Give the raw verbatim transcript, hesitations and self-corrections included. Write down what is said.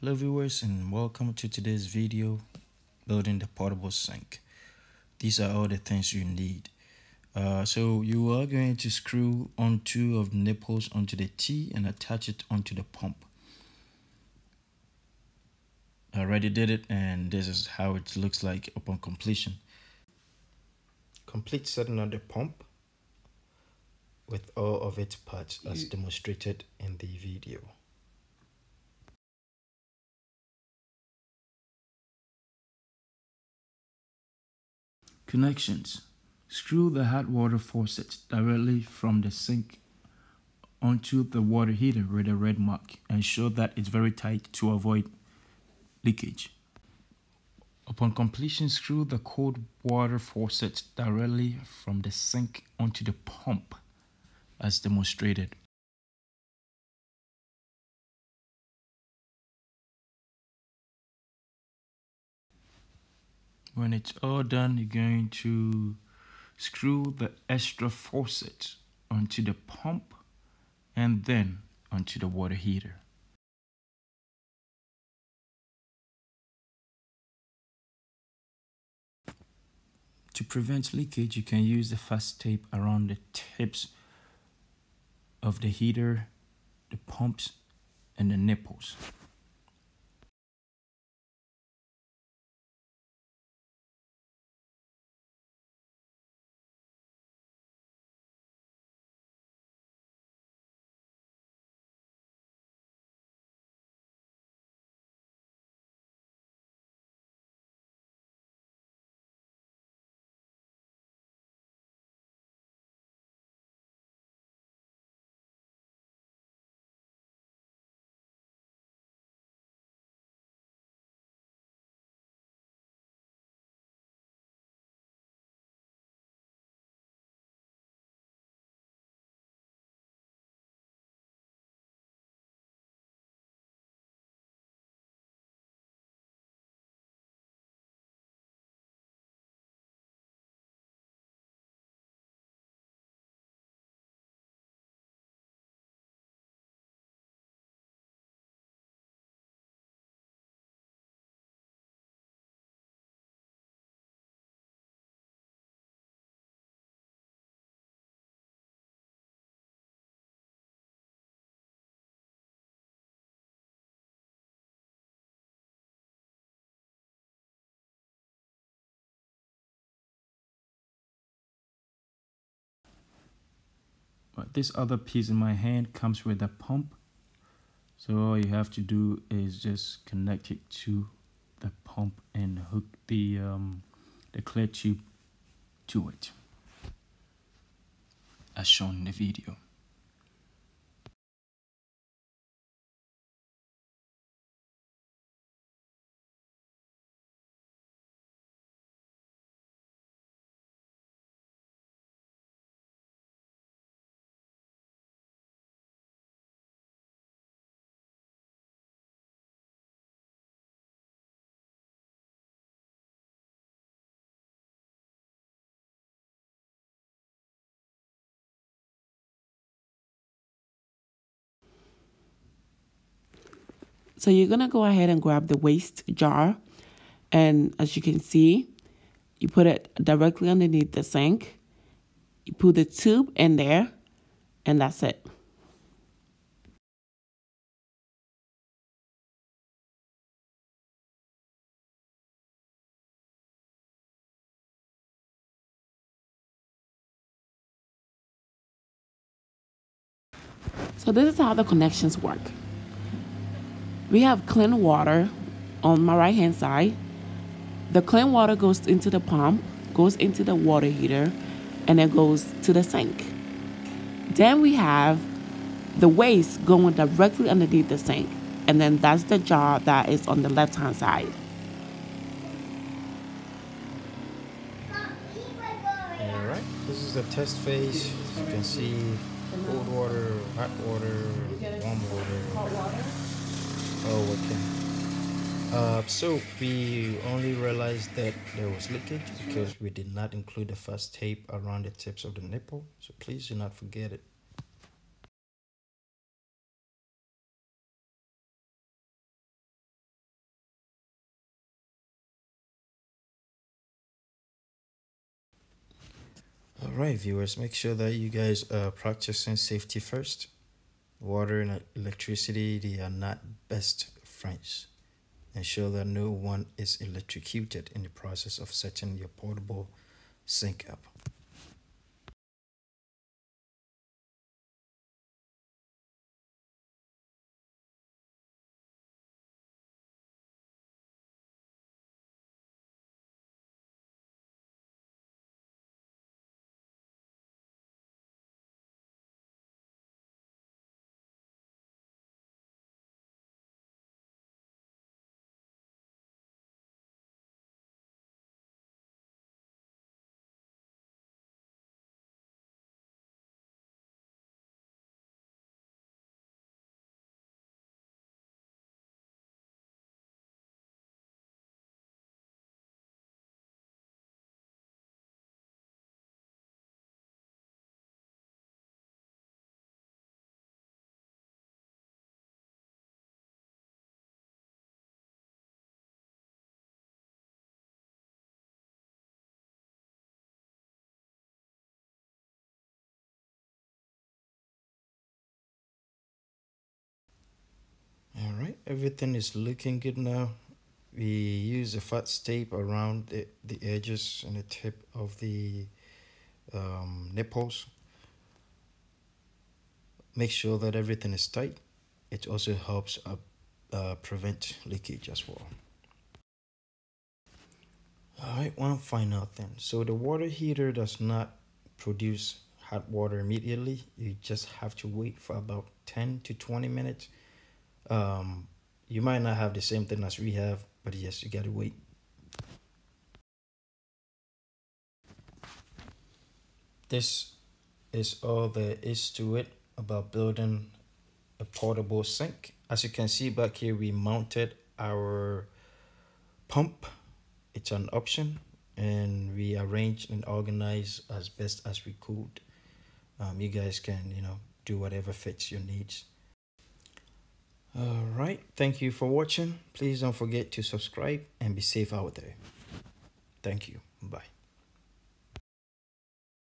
Hello viewers, and welcome to today's video, building the portable sink. These are all the things you need. Uh, so you are going to screw on two of the nipples onto the T and attach it onto the pump. I already did it, and this is how it looks like upon completion. Complete setting of the pump with all of its parts as demonstrated in the video. Connections. Screw the hot water faucet directly from the sink onto the water heater with a red mark. Ensure that it's very tight to avoid leakage. Upon completion, screw the cold water faucet directly from the sink onto the pump as demonstrated. When it's all done, you're going to screw the extra faucet onto the pump and then onto the water heater. To prevent leakage, you can use the fast tape around the tips of the heater, the pumps, and the nipples. But this other piece in my hand comes with a pump, so all you have to do is just connect it to the pump and hook the um, the clear tube to it, as shown in the video. So you're going to go ahead and grab the waste jar, and as you can see, you put it directly underneath the sink. You put the tube in there, and that's it. So this is how the connections work. We have clean water on my right hand side. The clean water goes into the pump, goes into the water heater, and it goes to the sink. Then we have the waste going directly underneath the sink, and then that's the jar that is on the left hand side. All right, this is the test phase. You can see cold water, hot water, warm water. Oh, okay. Uh, so we only realized that there was leakage because we did not include the fast tape around the tips of the nipple. So please do not forget it. All right, viewers, make sure that you guys are practicing safety first. Water and electricity, they are not best friends. Ensure that no one is electrocuted in the process of setting your portable sink up. Everything is looking good now. We use a fat tape around the, the edges and the tip of the um, nipples. Make sure that everything is tight. It also helps uh, uh, prevent leakage as well. All right, one final thing. So the water heater does not produce hot water immediately. You just have to wait for about ten to twenty minutes. Um, You might not have the same thing as we have, but yes, you gotta wait. This is all there is to it about building a portable sink. As you can see back here, we mounted our pump. It's an option, and we arranged and organized as best as we could. Um, you guys can, you know, do whatever fits your needs. All right, thank you for watching. Please don't forget to subscribe and be safe out there. Thank you. Bye.